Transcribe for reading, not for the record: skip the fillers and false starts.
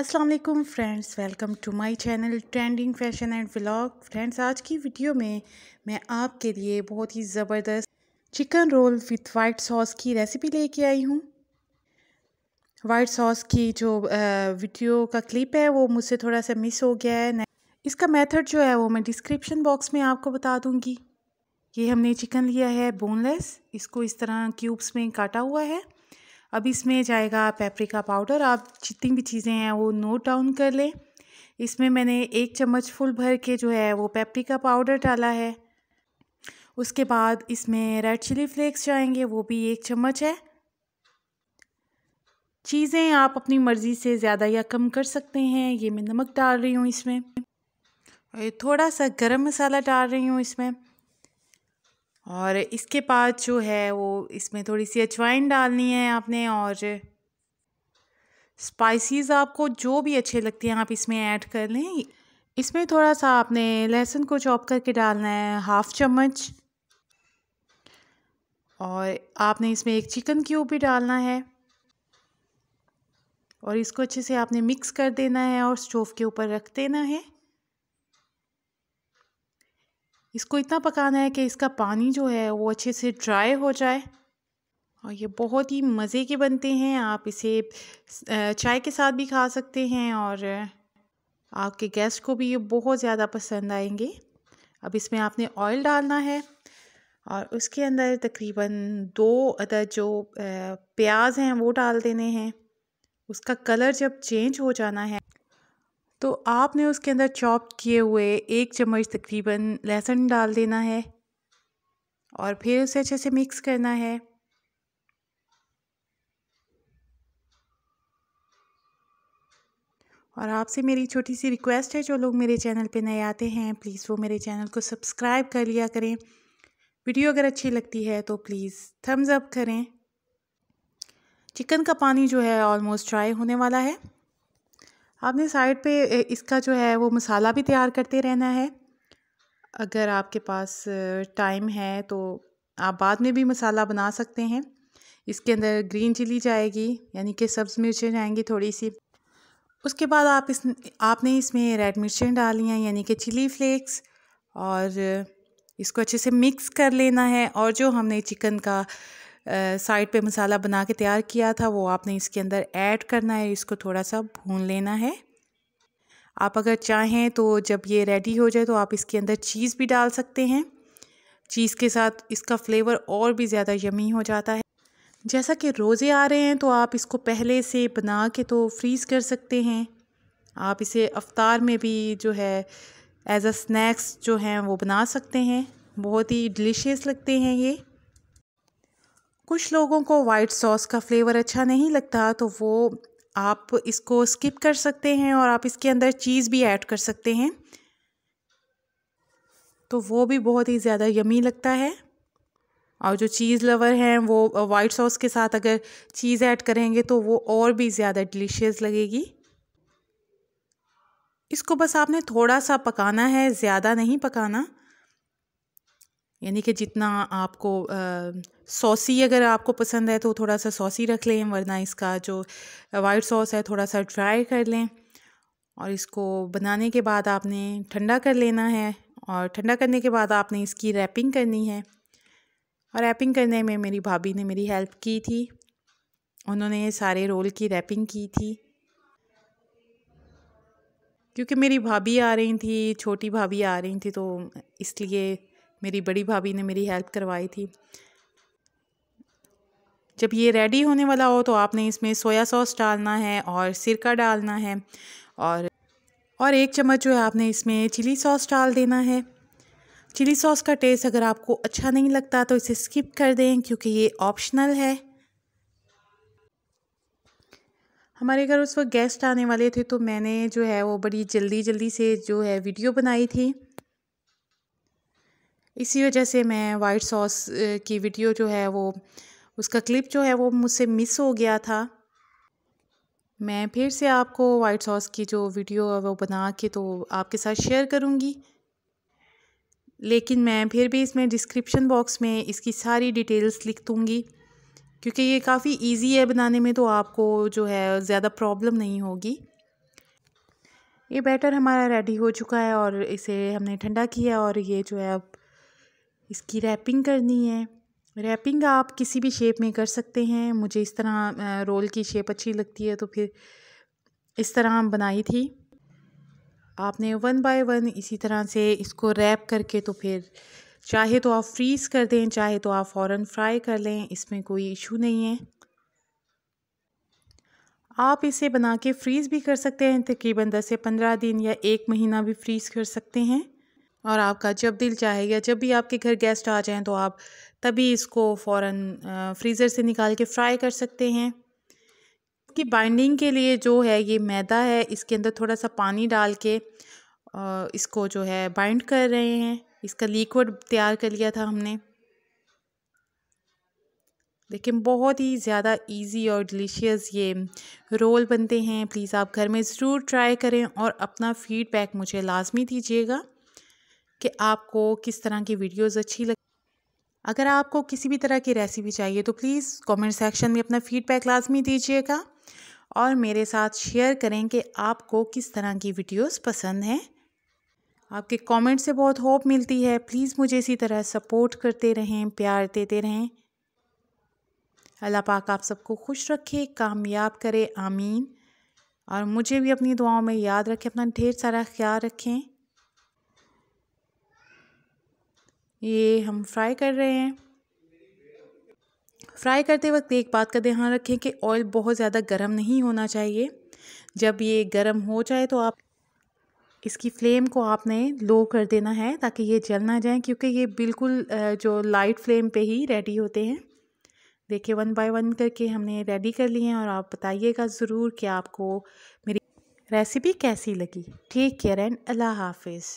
अस्सलाम वालेकुम friends, welcome to my channel trending fashion and vlog. Friends, आज की वीडियो में मैं आपके लिए बहुत ही ज़बरदस्त chicken roll with white sauce की रेसिपी लेके आई हूँ। वाइट सॉस की जो वीडियो का क्लिप है वो मुझसे थोड़ा सा मिस हो गया है। इसका मेथड जो है वो मैं डिस्क्रिप्शन बॉक्स में आपको बता दूँगी। ये हमने चिकन लिया है बोनलेस, इसको इस तरह क्यूब्स में काटा हुआ है। अब इसमें जाएगा पेपरिका पाउडर। आप जितनी भी चीज़ें हैं वो नोट डाउन कर लें। इसमें मैंने 1 चम्मच फुल भर के जो है वो पेपरिका पाउडर डाला है। उसके बाद इसमें रेड चिली फ्लेक्स जाएंगे, वो भी 1 चम्मच है। चीज़ें आप अपनी मर्ज़ी से ज़्यादा या कम कर सकते हैं। ये मैं नमक डाल रही हूँ, इसमें थोड़ा सा गरम मसाला डाल रही हूँ इसमें, और इसके बाद जो है वो इसमें थोड़ी सी अजवाइन डालनी है आपने, और स्पाइसेस आपको जो भी अच्छे लगते हैं आप इसमें ऐड कर लें। इसमें थोड़ा सा आपने लहसुन को चॉप करके डालना है, 1/2 चम्मच, और आपने इसमें 1 चिकन क्यूब भी डालना है, और इसको अच्छे से आपने मिक्स कर देना है और स्टोव के ऊपर रख देना है। इसको इतना पकाना है कि इसका पानी जो है वो अच्छे से ड्राई हो जाए। और ये बहुत ही मज़े के बनते हैं। आप इसे चाय के साथ भी खा सकते हैं और आपके गेस्ट को भी ये बहुत ज़्यादा पसंद आएंगे। अब इसमें आपने ऑयल डालना है, और उसके अंदर तकरीबन 2 अदद जो प्याज हैं वो डाल देने हैं। उसका कलर जब चेंज हो जाना है तो आपने उसके अंदर चॉप किए हुए 1 चम्मच तकरीबन लहसुन डाल देना है, और फिर उसे अच्छे से मिक्स करना है। और आपसे मेरी छोटी सी रिक्वेस्ट है, जो लोग मेरे चैनल पे नए आते हैं प्लीज़ वो मेरे चैनल को सब्सक्राइब कर लिया करें। वीडियो अगर अच्छी लगती है तो प्लीज़ थम्स अप करें। चिकन का पानी जो है ऑलमोस्ट ड्राई होने वाला है। आपने साइड पे इसका जो है वो मसाला भी तैयार करते रहना है। अगर आपके पास टाइम है तो आप बाद में भी मसाला बना सकते हैं। इसके अंदर ग्रीन चिली जाएगी, यानी कि सब्ज़ मिर्चें जाएंगी थोड़ी सी। उसके बाद आपने इसमें रेड मिर्चें डाली हैं, यानी कि चिली फ्लेक्स, और इसको अच्छे से मिक्स कर लेना है। और जो हमने चिकन का साइड पे मसाला बना के तैयार किया था वो आपने इसके अंदर ऐड करना है। इसको थोड़ा सा भून लेना है। आप अगर चाहें तो जब ये रेडी हो जाए तो आप इसके अंदर चीज़ भी डाल सकते हैं। चीज़ के साथ इसका फ्लेवर और भी ज़्यादा यमी हो जाता है। जैसा कि रोज़े आ रहे हैं तो आप इसको पहले से बना के तो फ्रीज़ कर सकते हैं। आप इसे अफ्तार में भी जो है एज अ स्नैक्स जो हैं वो बना सकते हैं। बहुत ही डिलीशियस लगते हैं ये। कुछ लोगों को वाइट सॉस का फ्लेवर अच्छा नहीं लगता तो वो आप इसको स्किप कर सकते हैं, और आप इसके अंदर चीज़ भी ऐड कर सकते हैं तो वो भी बहुत ही ज़्यादा यमी लगता है। और जो चीज़ लवर हैं वो वाइट सॉस के साथ अगर चीज़ ऐड करेंगे तो वो और भी ज़्यादा डिलीशियस लगेगी। इसको बस आपने थोड़ा सा पकाना है, ज़्यादा नहीं पकाना, यानी कि जितना आपको सॉसी अगर आपको पसंद है तो थोड़ा सा सॉसी रख लें, वरना इसका जो वाइट सॉस है थोड़ा सा ड्राई कर लें। और इसको बनाने के बाद आपने ठंडा कर लेना है, और ठंडा करने के बाद आपने इसकी रैपिंग करनी है। और रैपिंग करने में मेरी भाभी ने मेरी हेल्प की थी, उन्होंने सारे रोल की रैपिंग की थी। क्योंकि मेरी भाभी आ रही थी, छोटी भाभी आ रही थी, तो इसलिए मेरी बड़ी भाभी ने मेरी हेल्प करवाई थी। जब ये रेडी होने वाला हो तो आपने इसमें सोया सॉस डालना है और सिरका डालना है, और 1 चम्मच जो है आपने इसमें चिली सॉस डाल देना है। चिली सॉस का टेस्ट अगर आपको अच्छा नहीं लगता तो इसे स्किप कर दें, क्योंकि ये ऑप्शनल है। हमारे घर उस वक्त गेस्ट आने वाले थे तो मैंने जो है वो बड़ी जल्दी जल्दी से जो है वीडियो बनाई थी। इसी वजह से मैं वाइट सॉस की वीडियो जो है वो उसका क्लिप जो है वो मुझसे मिस हो गया था। मैं फिर से आपको वाइट सॉस की जो वीडियो है वो बना के तो आपके साथ शेयर करूँगी, लेकिन मैं फिर भी इसमें डिस्क्रिप्शन बॉक्स में इसकी सारी डिटेल्स लिख दूँगी, क्योंकि ये काफ़ी इजी है बनाने में तो आपको जो है ज़्यादा प्रॉब्लम नहीं होगी। ये बैटर हमारा रेडी हो चुका है और इसे हमने ठंडा किया और ये जो है अब इसकी रैपिंग करनी है। रैपिंग आप किसी भी शेप में कर सकते हैं। मुझे इस तरह रोल की शेप अच्छी लगती है तो फिर इस तरह हम बनाई थी। आपने 1 बाय 1 इसी तरह से इसको रैप करके तो फिर चाहे तो आप फ्रीज़ कर दें, चाहे तो आप फ़ौरन फ्राई कर लें, इसमें कोई इशू नहीं है। आप इसे बना के फ्रीज़ भी कर सकते हैं, तकरीबन 10 से 15 दिन या 1 महीना भी फ्रीज़ कर सकते हैं। और आपका जब दिल चाहेगा, जब भी आपके घर गेस्ट आ जाएं तो आप तभी इसको फ़ौरन फ्रीज़र से निकाल के फ्राई कर सकते हैं। इसकी बाइंडिंग के लिए जो है ये मैदा है, इसके अंदर थोड़ा सा पानी डाल के इसको जो है बाइंड कर रहे हैं। इसका लिक्विड तैयार कर लिया था हमने। लेकिन बहुत ही ज़्यादा इजी और डिलीशियस ये रोल बनते हैं। प्लीज़ आप घर में ज़रूर ट्राई करें और अपना फ़ीडबैक मुझे लाजमी दीजिएगा कि आपको किस तरह की वीडियोस अच्छी लगी। अगर आपको किसी भी तरह की रेसिपी चाहिए तो प्लीज़ कमेंट सेक्शन में अपना फ़ीडबैक लाजमी दीजिएगा और मेरे साथ शेयर करें कि आपको किस तरह की वीडियोस पसंद हैं। आपके कमेंट से बहुत होप मिलती है। प्लीज़ मुझे इसी तरह सपोर्ट करते रहें, प्यार देते रहें। अल्लाह पाक आप सबको खुश रखे, कामयाब करे, आमीन। और मुझे भी अपनी दुआओं में याद रखें। अपना ढेर सारा ख्याल रखें। ये हम फ्राई कर रहे हैं। फ्राई करते वक्त एक बात का ध्यान रखें कि ऑयल बहुत ज़्यादा गर्म नहीं होना चाहिए। जब ये गर्म हो जाए तो आप इसकी फ्लेम को आपने लो कर देना है ताकि ये जल ना जाए, क्योंकि ये बिल्कुल जो लाइट फ्लेम पे ही रेडी होते हैं। देखिए 1 बाय 1 करके हमने रेडी कर लिए हैं और आप बताइएगा ज़रूर कि आपको मेरी रेसिपी कैसी लगी। टेक केयर एंड अल्लाह हाफिज़।